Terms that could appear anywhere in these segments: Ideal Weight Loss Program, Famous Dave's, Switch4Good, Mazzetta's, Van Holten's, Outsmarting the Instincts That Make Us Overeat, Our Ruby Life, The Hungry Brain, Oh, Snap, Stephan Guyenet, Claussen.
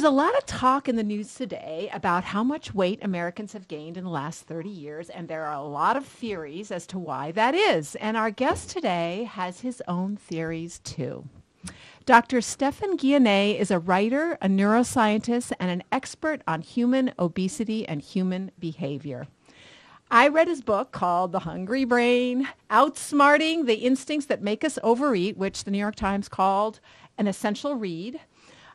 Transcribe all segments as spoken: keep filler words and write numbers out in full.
there's a lot of talk in the news today about how much weight Americans have gained in the last thirty years, and there are a lot of theories as to why that is. And our guest today has his own theories too. Doctor Stephan Guyenet is a writer, a neuroscientist, and an expert on human obesity and human behavior. I read his book called The Hungry Brain, Outsmarting the Instincts That Make Us Overeat, which the New York Times called an essential read.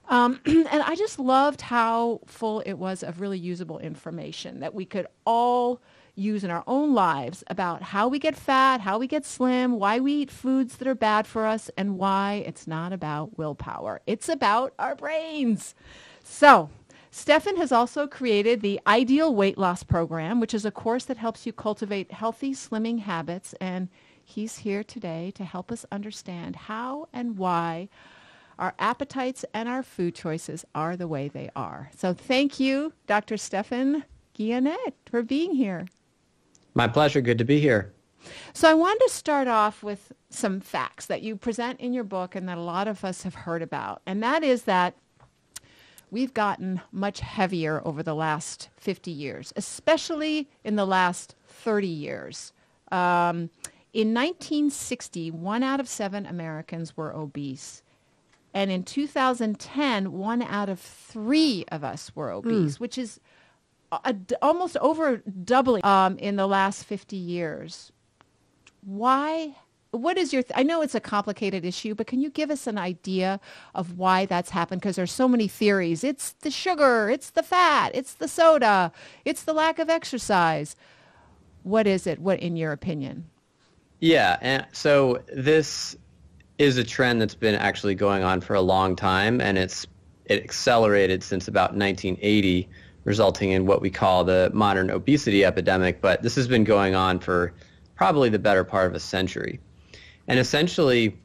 Um, and I just loved how full it was of really usable information that we could all use in our own lives about how we get fat, how we get slim, why we eat foods that are bad for us, and why it's not about willpower. It's about our brains. So Stephan has also created the Ideal Weight Loss Program, which is a course that helps you cultivate healthy slimming habits, and he's here today to help us understand how and why our appetites and our food choices are the way they are. So thank you, Doctor Stephan Guyenet, for being here. My pleasure. Good to be here. So I wanted to start off with some facts that you present in your book and that a lot of us have heard about, and that is that we've gotten much heavier over the last fifty years, especially in the last thirty years. Um, in nineteen sixty, one out of seven Americans were obese. And in two thousand ten, one out of three of us were obese, mm. which is a, almost over doubling um, in the last fifty years. Why? What is your, th I know it's a complicated issue, but can you give us an idea of why that's happened? Because there's so many theories. It's the sugar, it's the fat, it's the soda, it's the lack of exercise. What is it, what in your opinion? Yeah, and so this is a trend that's been actually going on for a long time, and it's it accelerated since about nineteen eighty, resulting in what we call the modern obesity epidemic, but this has been going on for probably the better part of a century. And essentially,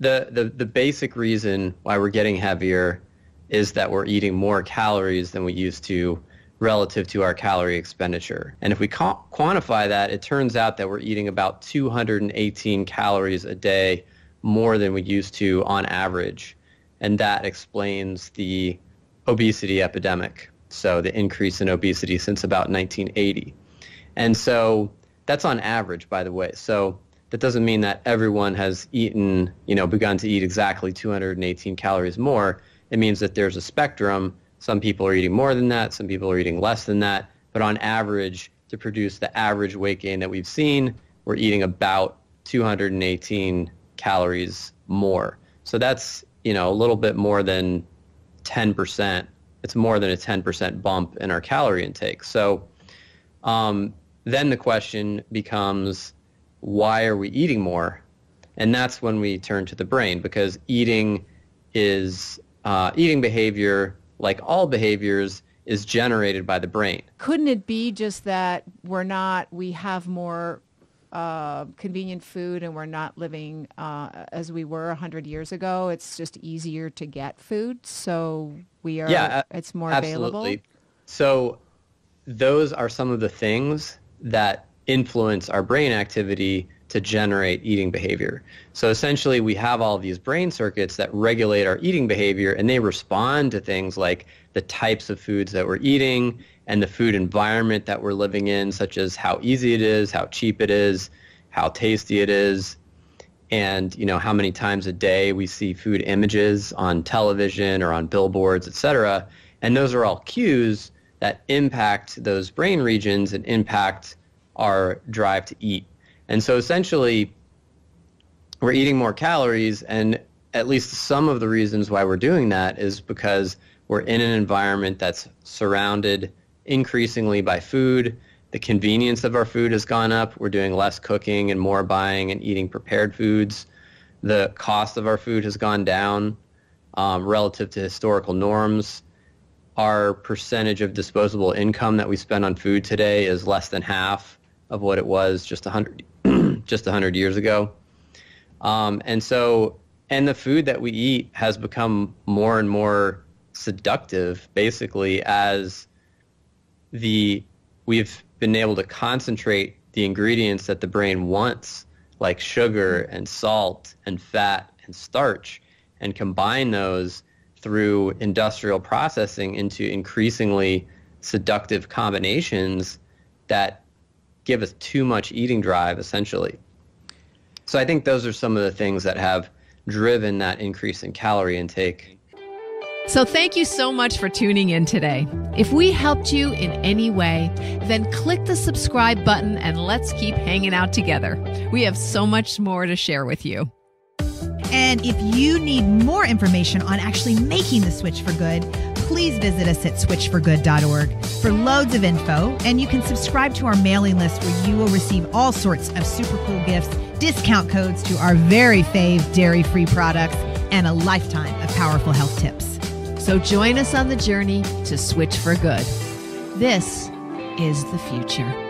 the, the the basic reason why we're getting heavier is that we're eating more calories than we used to relative to our calorie expenditure. And if we ca- quantify that, it turns out that we're eating about two hundred eighteen calories a day more than we used to on average. And that explains the obesity epidemic, so the increase in obesity since about nineteen eighty. And so that's on average, by the way. So that doesn't mean that everyone has eaten, you know, begun to eat exactly two hundred eighteen calories more. It means that there's a spectrum. Some people are eating more than that. Some people are eating less than that. But on average, to produce the average weight gain that we've seen, we're eating about two hundred eighteen calories more. So that's, you know, a little bit more than ten percent. It's more than a ten percent bump in our calorie intake. So, um, then the question becomes, why are we eating more? And that's when we turn to the brain, because eating is uh, eating behavior, like all behaviors, is generated by the brain. Couldn't it be just that we're not, we have more uh, convenient food and we're not living uh, as we were one hundred years ago? It's just easier to get food, so we are, yeah, it's more absolutely available. So those are some of the things that influence our brain activity to generate eating behavior. So essentially, we have all these brain circuits that regulate our eating behavior, and they respond to things like the types of foods that we're eating and the food environment that we're living in, such as how easy it is, how cheap it is, how tasty it is, and, you know, how many times a day we see food images on television or on billboards, et cetera. And those are all cues that impact those brain regions and impact our drive to eat. And so essentially, we're eating more calories, and at least some of the reasons why we're doing that is because we're in an environment that's surrounded increasingly by food. The convenience of our food has gone up. We're doing less cooking and more buying and eating prepared foods. The cost of our food has gone down um, relative to historical norms. Our percentage of disposable income that we spend on food today is less than half of what it was just a hundred, just a hundred years ago. Um, and so, and the food that we eat has become more and more seductive, basically, as the, we've been able to concentrate the ingredients that the brain wants, like sugar and salt and fat and starch, and combine those through industrial processing into increasingly seductive combinations that give us too much eating drive, essentially. So I think those are some of the things that have driven that increase in calorie intake. So thank you so much for tuning in today. If we helped you in any way, then click the subscribe button and let's keep hanging out together. We have so much more to share with you. And if you need more information on actually making the switch for good, please visit us at switch for good dot org for loads of info. And you can subscribe to our mailing list where you will receive all sorts of super cool gifts, discount codes to our very fave dairy-free products, and a lifetime of powerful health tips. So join us on the journey to switch for good. This is the future.